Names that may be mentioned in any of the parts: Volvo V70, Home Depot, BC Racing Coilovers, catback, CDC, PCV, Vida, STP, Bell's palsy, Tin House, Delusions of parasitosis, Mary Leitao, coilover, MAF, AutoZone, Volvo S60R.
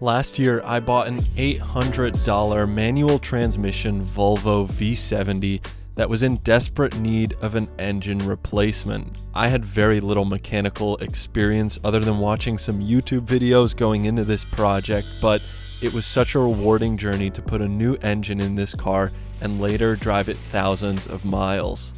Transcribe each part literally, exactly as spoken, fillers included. Last year, I bought an eight hundred dollar manual transmission Volvo V seventy that was in desperate need of an engine replacement. I had very little mechanical experience other than watching some YouTube videos going into this project, but it was such a rewarding journey to put a new engine in this car and later drive it thousands of miles.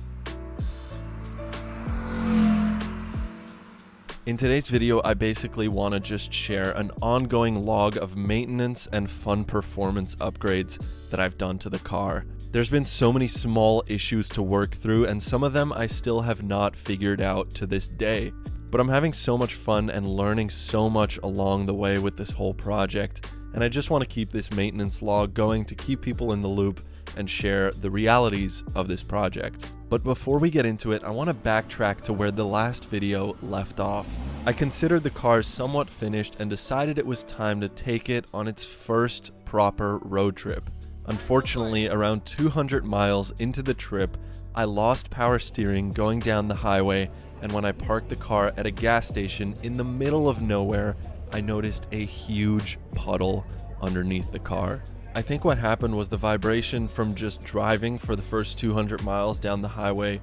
In today's video, I basically want to just share an ongoing log of maintenance and fun performance upgrades that I've done to the car. There's been so many small issues to work through, and some of them I still have not figured out to this day. But I'm having so much fun and learning so much along the way with this whole project, and I just want to keep this maintenance log going to keep people in the loop and share the realities of this project. But before we get into it, I want to backtrack to where the last video left off. I considered the car somewhat finished and decided it was time to take it on its first proper road trip. Unfortunately, around two hundred miles into the trip, I lost power steering going down the highway, and when I parked the car at a gas station in the middle of nowhere, I noticed a huge puddle underneath the car. I think what happened was the vibration from just driving for the first two hundred miles down the highway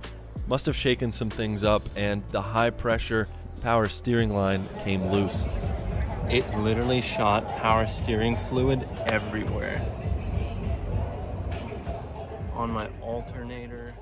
must have shaken some things up, and the high pressure power steering line came loose. It literally shot power steering fluid everywhere. On my alternator.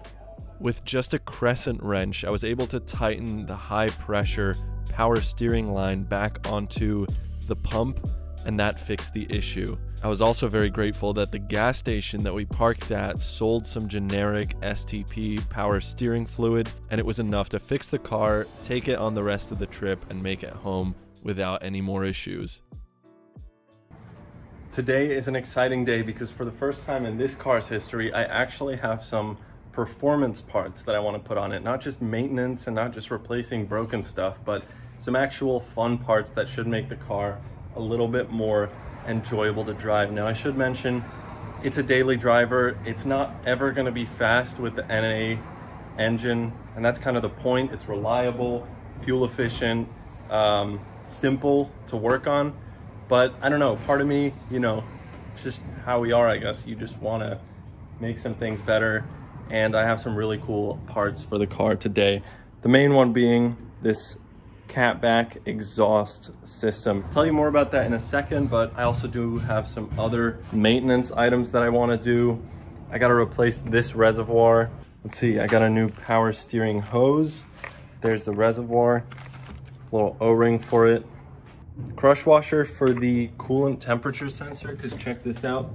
With just a crescent wrench, I was able to tighten the high pressure power steering line back onto the pump, and that fixed the issue. I was also very grateful that the gas station that we parked at sold some generic S T P power steering fluid, and it was enough to fix the car, take it on the rest of the trip, and make it home without any more issues. Today is an exciting day because for the first time in this car's history, I actually have some performance parts that I want to put on it. Not just maintenance and not just replacing broken stuff, but some actual fun parts that should make the car a little bit more enjoyable to drive. Now, I should mention, it's a daily driver. It's not ever going to be fast with the N A engine, and that's kind of the point. It's reliable, fuel efficient, um, simple to work on. But I don't know, part of me, you know, it's just how we are, I guess. You just want to make some things better, and I have some really cool parts for the car today. The main one being this catback exhaust system. I'll tell you more about that in a second, but I also do have some other maintenance items that I want to do. I got to replace this reservoir. Let's see, I got a new power steering hose. There's the reservoir, little O-ring for it. Crush washer for the coolant temperature sensor, because check this out,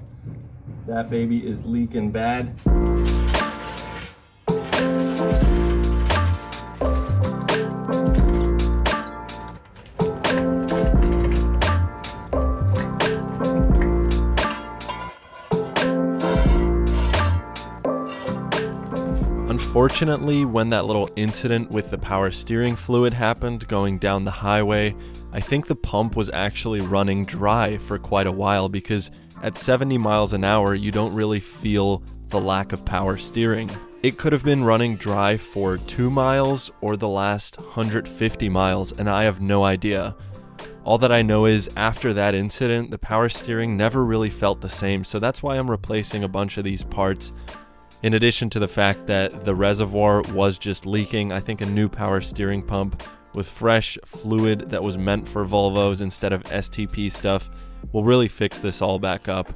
that baby is leaking bad. Unfortunately, when that little incident with the power steering fluid happened going down the highway, I think the pump was actually running dry for quite a while, because at seventy miles an hour, you don't really feel the lack of power steering. It could have been running dry for two miles or the last one hundred fifty miles, and I have no idea. All that I know is after that incident, the power steering never really felt the same, so that's why I'm replacing a bunch of these parts. In addition to the fact that the reservoir was just leaking, I think a new power steering pump with fresh fluid that was meant for Volvos instead of S T P stuff will really fix this all back up.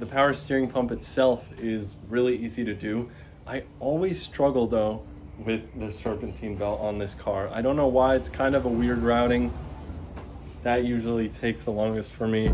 The power steering pump itself is really easy to do. I always struggle though with the serpentine belt on this car. I don't know why, it's kind of a weird routing. That usually takes the longest for me.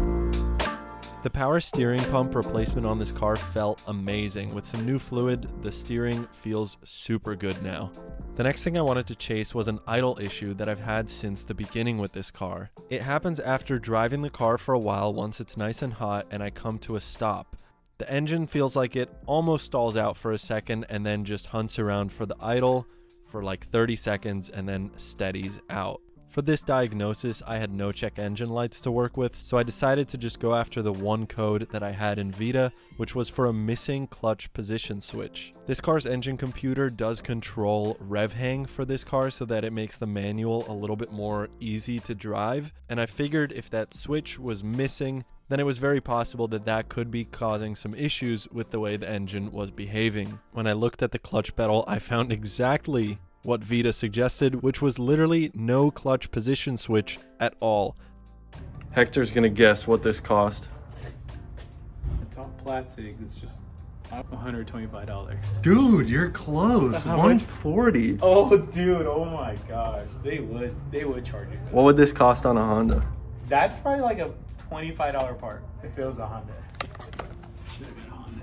The power steering pump replacement on this car felt amazing. With some new fluid, the steering feels super good now. The next thing I wanted to chase was an idle issue that I've had since the beginning with this car. It happens after driving the car for a while once it's nice and hot and I come to a stop. The engine feels like it almost stalls out for a second and then just hunts around for the idle for like thirty seconds and then steadies out. For this diagnosis, I had no check engine lights to work with, so I decided to just go after the one code that I had in Vida, which was for a missing clutch position switch. This car's engine computer does control rev hang for this car so that it makes the manual a little bit more easy to drive, and I figured if that switch was missing, then it was very possible that that could be causing some issues with the way the engine was behaving. When I looked at the clutch pedal, I found exactly what Vida suggested, which was literally no clutch position switch at all. Hector's gonna guess what this cost. It's all plastic, it's just one hundred twenty-five dollars. Dude, you're close. one forty. Oh dude, oh my gosh. They would they would charge you. What would this cost on a Honda? That's probably like a twenty-five dollar part if it was a Honda. Should have been a Honda.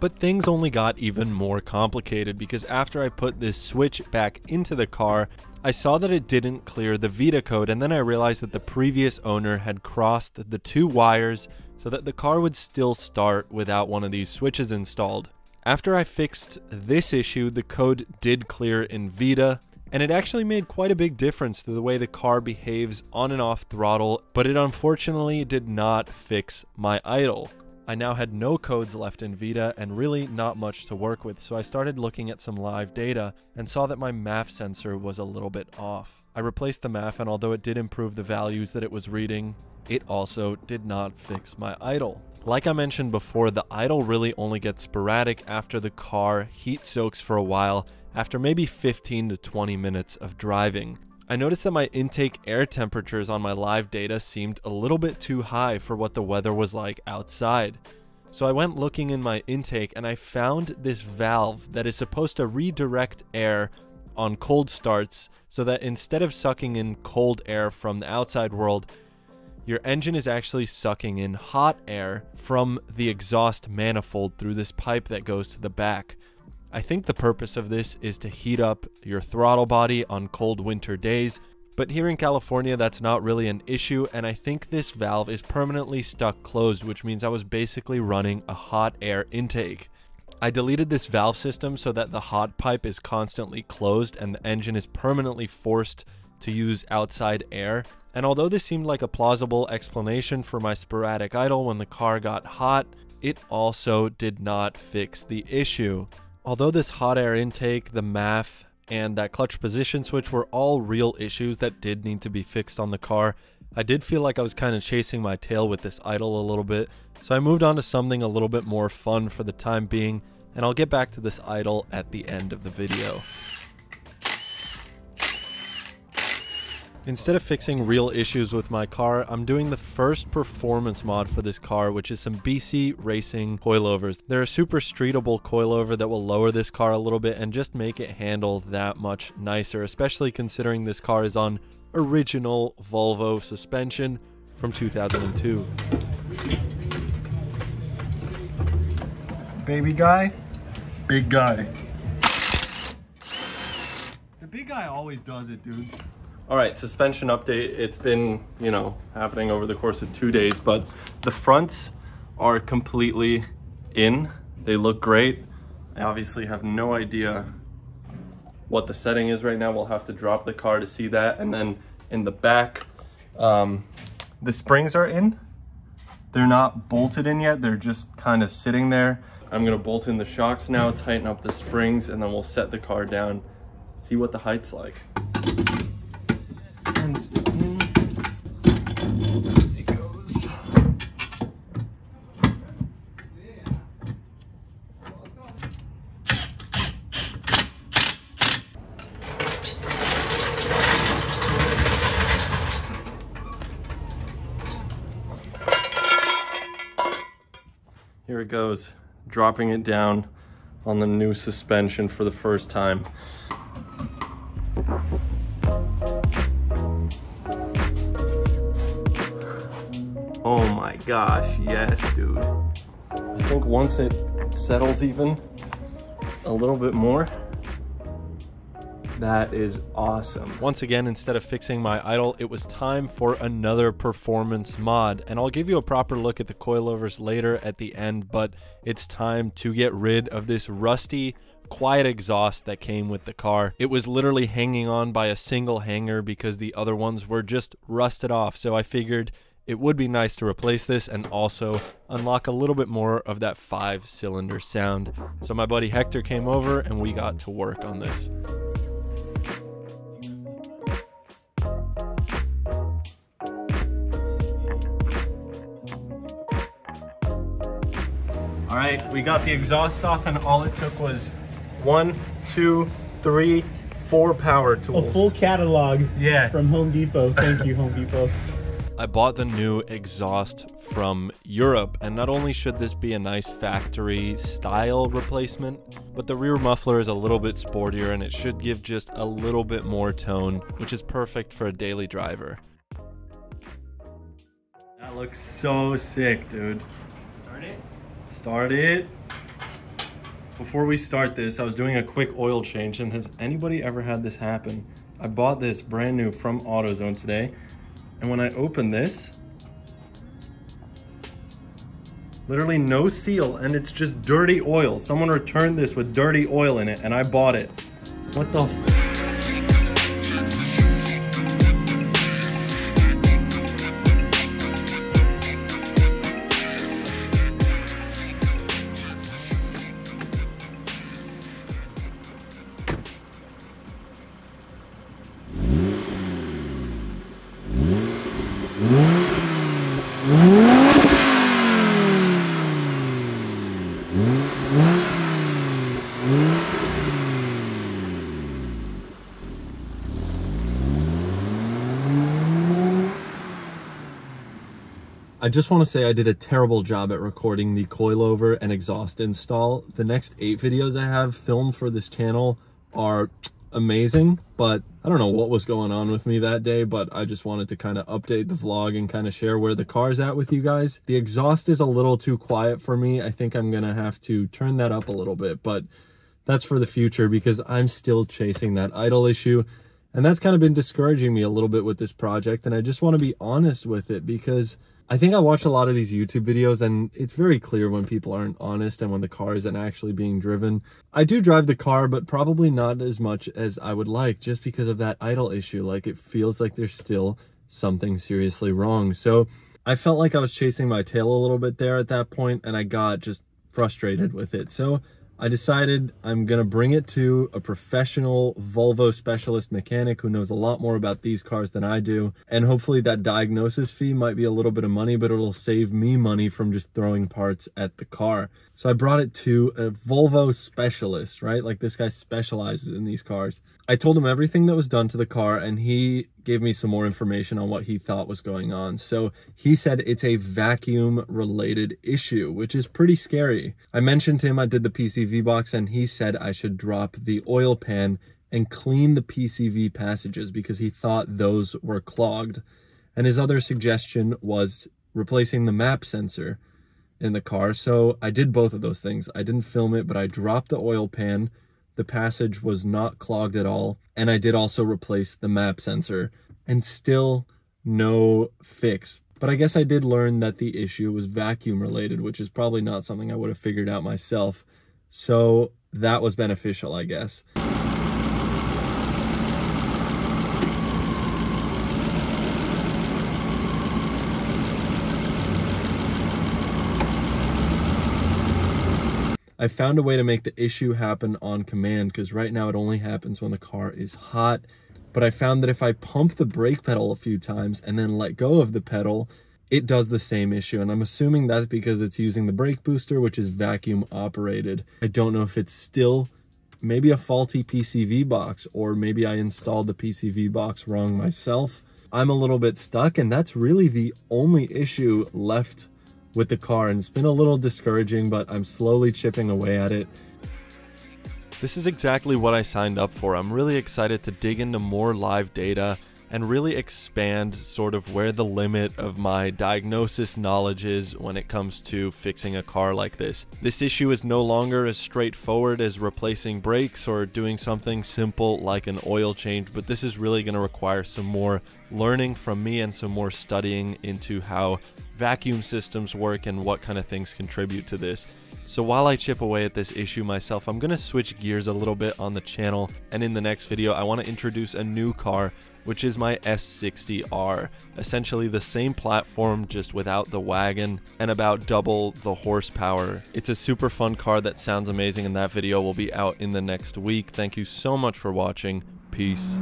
But things only got even more complicated because after I put this switch back into the car, I saw that it didn't clear the Vida code, and then I realized that the previous owner had crossed the two wires so that the car would still start without one of these switches installed. After I fixed this issue, the code did clear in Vida, and it actually made quite a big difference to the way the car behaves on and off throttle, but it unfortunately did not fix my idle. I now had no codes left in Vida and really not much to work with, so I started looking at some live data and saw that my M A F sensor was a little bit off. I replaced the M A F, and although it did improve the values that it was reading, it also did not fix my idle. Like I mentioned before, the idle really only gets sporadic after the car heat soaks for a while, after maybe fifteen to twenty minutes of driving. I noticed that my intake air temperatures on my live data seemed a little bit too high for what the weather was like outside. So I went looking in my intake and I found this valve that is supposed to redirect air on cold starts so that instead of sucking in cold air from the outside world, your engine is actually sucking in hot air from the exhaust manifold through this pipe that goes to the back. I think the purpose of this is to heat up your throttle body on cold winter days, but here in California that's not really an issue, and I think this valve is permanently stuck closed, which means I was basically running a hot air intake. I deleted this valve system so that the hot pipe is constantly closed and the engine is permanently forced to use outside air, and although this seemed like a plausible explanation for my sporadic idle when the car got hot, it also did not fix the issue. Although this hot air intake, the M A F, and that clutch position switch were all real issues that did need to be fixed on the car, I did feel like I was kind of chasing my tail with this idle a little bit, so I moved on to something a little bit more fun for the time being, and I'll get back to this idle at the end of the video. Instead of fixing real issues with my car, I'm doing the first performance mod for this car, which is some B C Racing Coilovers. They're a super streetable coilover that will lower this car a little bit and just make it handle that much nicer, especially considering this car is on original Volvo suspension from two thousand two. Baby guy, big guy. The big guy always does it, dude. All right, suspension update. It's been, you know, happening over the course of two days, but the fronts are completely in. They look great. I obviously have no idea what the setting is right now. We'll have to drop the car to see that. And then in the back, um, the springs are in. They're not bolted in yet. They're just kind of sitting there. I'm gonna bolt in the shocks now, tighten up the springs, and then we'll set the car down, see what the height's like. It goes. Here it goes, dropping it down on the new suspension for the first time. Oh my gosh, yes, dude. I think once it settles even a little bit more, that is awesome. Once again, instead of fixing my idle, it was time for another performance mod, and I'll give you a proper look at the coilovers later at the end, but it's time to get rid of this rusty quiet exhaust that came with the car. It was literally hanging on by a single hanger because the other ones were just rusted off. So I figured it would be nice to replace this and also unlock a little bit more of that five cylinder sound. So my buddy Hector came over and we got to work on this. All right, we got the exhaust off and all it took was one, two, three, four power tools. A full catalog, yeah, from Home Depot. Thank you, Home Depot. I bought the new exhaust from Europe, and not only should this be a nice factory style replacement, but the rear muffler is a little bit sportier and it should give just a little bit more tone, which is perfect for a daily driver. That looks so sick, dude. Start it. Start it. Before we start this, I was doing a quick oil change, and has anybody ever had this happen? I bought this brand new from AutoZone today. And when I open this, literally no seal, and it's just dirty oil. Someone returned this with dirty oil in it, and I bought it. What the I just want to say I did a terrible job at recording the coilover and exhaust install. The next eight videos I have filmed for this channel are amazing, but I don't know what was going on with me that day, but I just wanted to kind of update the vlog and kind of share where the car's at with you guys. The exhaust is a little too quiet for me. I think I'm gonna have to turn that up a little bit, but that's for the future because I'm still chasing that idle issue. And that's kind of been discouraging me a little bit with this project. And I just want to be honest with it because I think I watch a lot of these YouTube videos and it's very clear when people aren't honest and when the car isn't actually being driven. I do drive the car, but probably not as much as I would like just because of that idle issue. Like it feels like there's still something seriously wrong. So I felt like I was chasing my tail a little bit there at that point and I got just frustrated with it. So I decided I'm gonna bring it to a professional Volvo specialist mechanic who knows a lot more about these cars than I do. And hopefully that diagnosis fee might be a little bit of money, but it'll save me money from just throwing parts at the car. So I brought it to a Volvo specialist, right? Like this guy specializes in these cars. I told him everything that was done to the car and he gave me some more information on what he thought was going on. So he said it's a vacuum related issue, which is pretty scary. I mentioned to him I did the P C V box and he said I should drop the oil pan and clean the P C V passages because he thought those were clogged. And his other suggestion was replacing the M A F sensor in the car. So I did both of those things. I didn't film it, but I dropped the oil pan. The passage was not clogged at all. And I did also replace the M A F sensor and still no fix. But I guess I did learn that the issue was vacuum related, which is probably not something I would have figured out myself. So that was beneficial, I guess. I found a way to make the issue happen on command because right now it only happens when the car is hot. But I found that if I pump the brake pedal a few times and then let go of the pedal, it does the same issue. And I'm assuming that's because it's using the brake booster, which is vacuum operated. I don't know if it's still maybe a faulty P C V box or maybe I installed the P C V box wrong myself. I'm a little bit stuck and that's really the only issue left with the car, and it's been a little discouraging, but I'm slowly chipping away at it. This is exactly what I signed up for. I'm really excited to dig into more live data and really expand sort of where the limit of my diagnosis knowledge is when it comes to fixing a car like this. This issue is no longer as straightforward as replacing brakes or doing something simple like an oil change, but this is really going to require some more learning from me and some more studying into how vacuum systems work and what kind of things contribute to this. So while I chip away at this issue myself, I'm going to switch gears a little bit on the channel, and in the next video I want to introduce a new car, which is my S sixty R. Essentially the same platform, just without the wagon and about double the horsepower. It's a super fun car that sounds amazing, and that video will be out in the next week. Thank you so much for watching. Peace.